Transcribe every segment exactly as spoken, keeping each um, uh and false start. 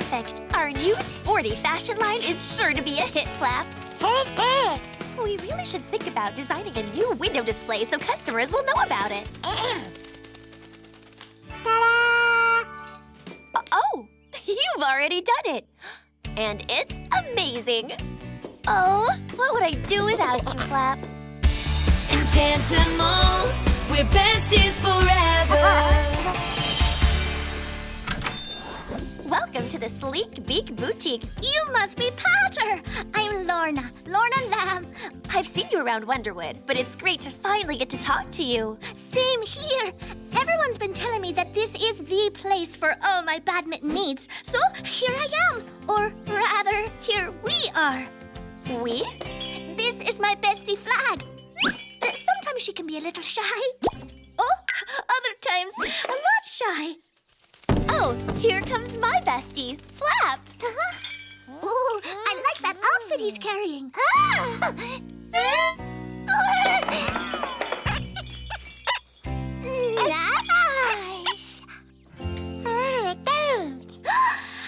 Perfect! Our new sporty fashion line is sure to be a hit, Flap. We really should think about designing a new window display so customers will know about it. Ta-da! Oh! You've already done it! And it's amazing! Oh, what would I do without you, Flap? Enchantimals, we're besties forever. Welcome to the Sleek Beak Boutique. You must be Patter. I'm Lorna, Lorna Lamb. I've seen you around Wonderwood, but it's great to finally get to talk to you. Same here. Everyone's been telling me that this is the place for all my badminton needs, so here I am, or rather, here we are. We? This is my bestie Flag. Sometimes she can be a little shy. Oh, other times, a lot shy. Oh, here comes my bestie, Flap. Oh, I like that outfit he's carrying. Nice.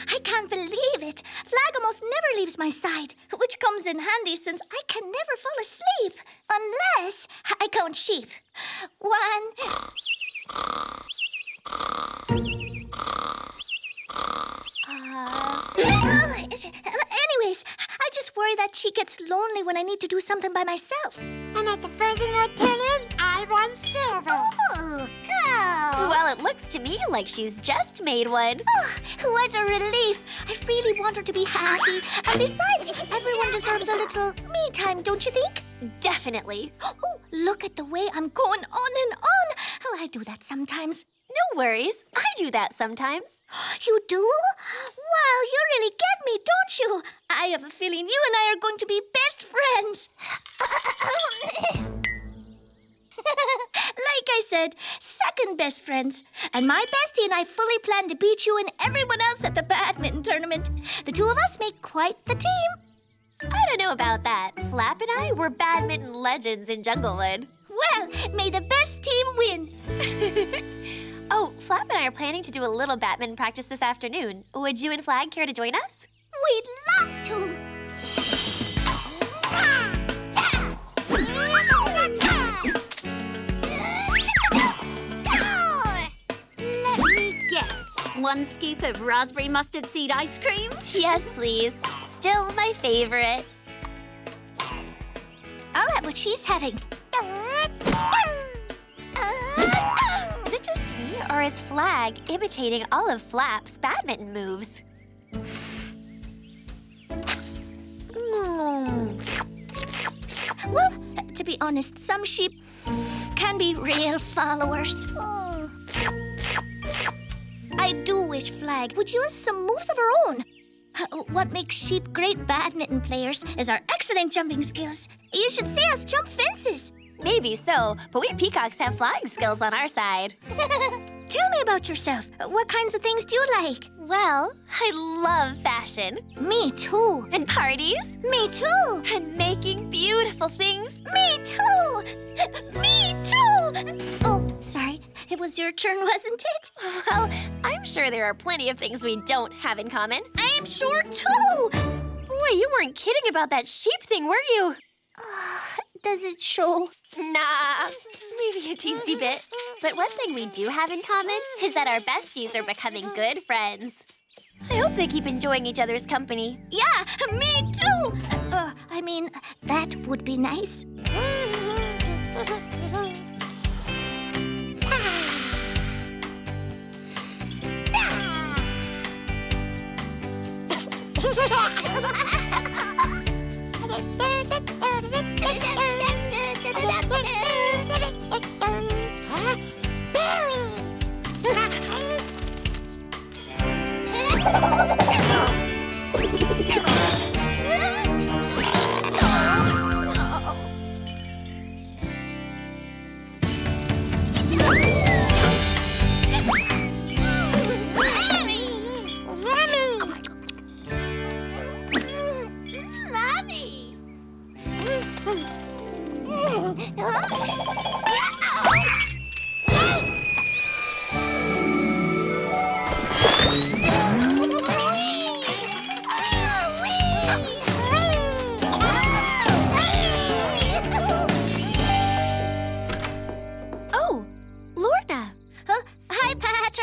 I can't believe it. Flag almost never leaves my side, which comes in handy since I can never fall asleep. Unless I count sheep. One. Uh, anyways, I just worry that she gets lonely when I need to do something by myself. And at the frozen Lord tournament, I won silver. Ooh, cool. Well, it looks to me like she's just made one. Oh, what a relief. I really want her to be happy. And besides, everyone deserves a little me time, don't you think? Definitely. Oh, look at the way I'm going on and on. Oh, I do that sometimes. No worries. I do that sometimes. You do? Wow, you really get me, don't you? I have a feeling you and I are going to be best friends. Like I said, second best friends. And my bestie and I fully plan to beat you and everyone else at the badminton tournament. The two of us make quite the team. I don't know about that. Flap and I were badminton legends in Junglewood. Well, may the best team win. Oh, Flap and I are planning to do a little badminton practice this afternoon. Would you and Flag care to join us? We'd love to. Let me guess. One scoop of raspberry mustard seed ice cream? Yes, please. Still my favorite. I'll have what she's having. Is it just me, or is Flag imitating all of Flap's badminton moves? Mm. Well, to be honest, some sheep can be real followers. Oh. I do wish Flag would use some moves of her own. What makes sheep great badminton players is our excellent jumping skills. You should see us jump fences. Maybe so, but we peacocks have flying skills on our side. Tell me about yourself. What kinds of things do you like? Well, I love fashion. Me too. And parties. Me too. And making beautiful things. Me too. Me too. Oh, sorry. It was your turn, wasn't it? Well, I'm sure there are plenty of things we don't have in common. I'm sure too. Boy, you weren't kidding about that sheep thing, were you? Uh, does it show? Nah, maybe a teensy bit. But one thing we do have in common is that our besties are becoming good friends. I hope they keep enjoying each other's company. Yeah, me too. Uh, I mean, that would be nice.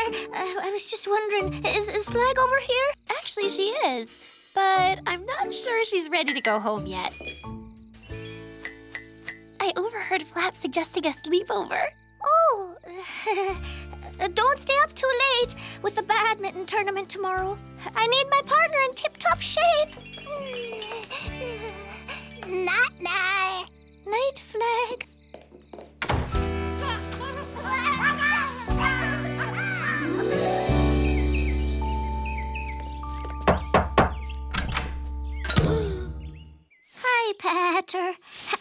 Uh, I was just wondering, is, is Flag over here? Actually, she is, but I'm not sure she's ready to go home yet. I overheard Flap suggesting a sleepover. Oh, don't stay up too late with the badminton tournament tomorrow. I need my partner in tip-top shape. Night-night. Night, Flag. Hi, Patter.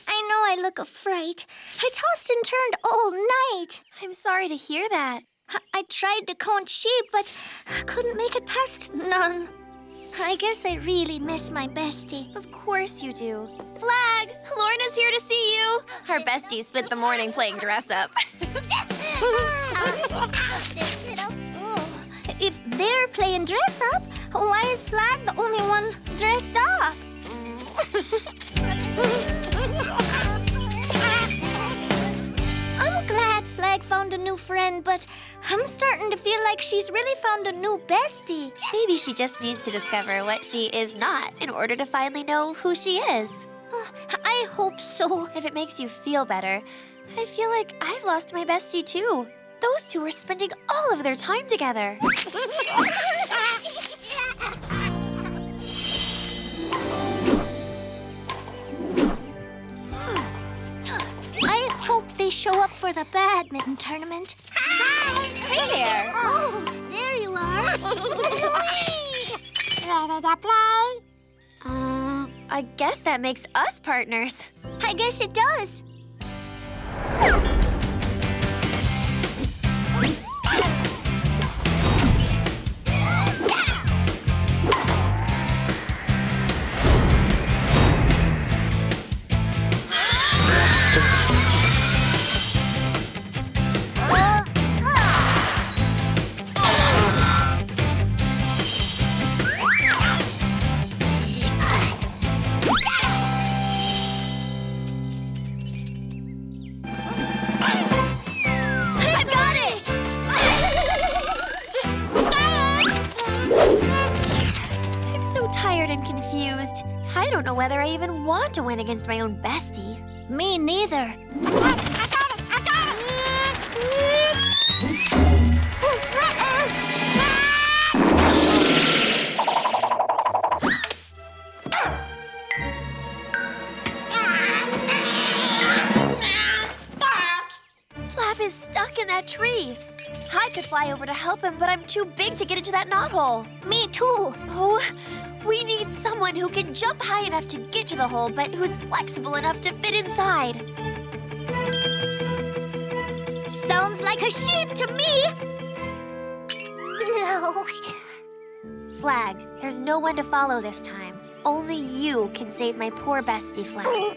I know I look a fright. I tossed and turned all night. I'm sorry to hear that. I, I tried to count sheep, but I couldn't make it past none. I guess I really miss my bestie. Of course you do. Flag, Lorna's here to see you. Her bestie spent the morning playing dress-up. Oh, if they're playing dress-up, why is Flag the only one dressed up? I'm glad Flag found a new friend, but I'm starting to feel like she's really found a new bestie. Maybe she just needs to discover what she is not in order to finally know who she is. Oh, I hope so. If it makes you feel better, I feel like I've lost my bestie too. Those two were spending all of their time together. They show up for the badminton tournament. Hi! Hey there! Oh, there you are. Ready to play? Uh, I guess that makes us partners. I guess it does. Whether I even want to win against my own bestie. Me neither. I got it! I got it! I got it! Flap is stuck in that tree. I could fly over to help him, but I'm too big to get into that knothole. Me too. Oh. We need someone who can jump high enough to get to the hole, but who's flexible enough to fit inside. Sounds like a sheep to me! No. Flag, there's no one to follow this time. Only you can save my poor bestie, Flag.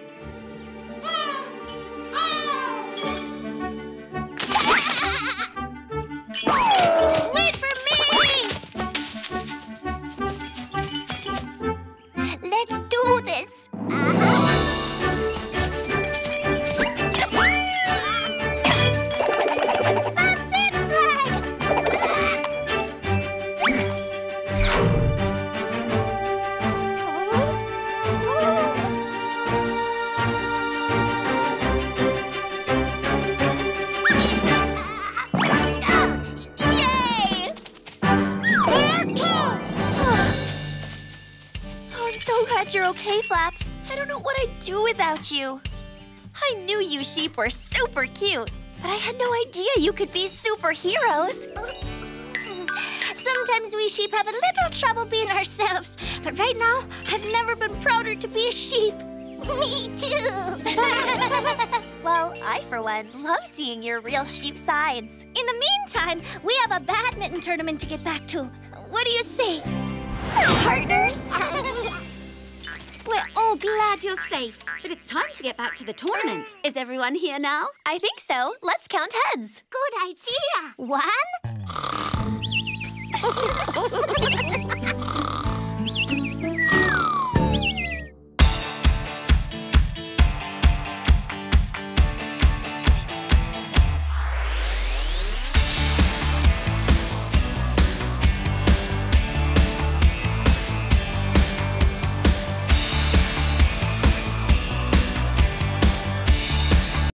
You. I knew you sheep were super cute, but I had no idea you could be superheroes. Sometimes we sheep have a little trouble being ourselves, but right now, I've never been prouder to be a sheep. Me too! Well, I, for one, love seeing your real sheep sides. In the meantime, we have a badminton tournament to get back to. What do you say? Partners? We're all glad you're safe, but it's time to get back to the tournament. Is everyone here now? I think so. Let's count heads. Good idea. One.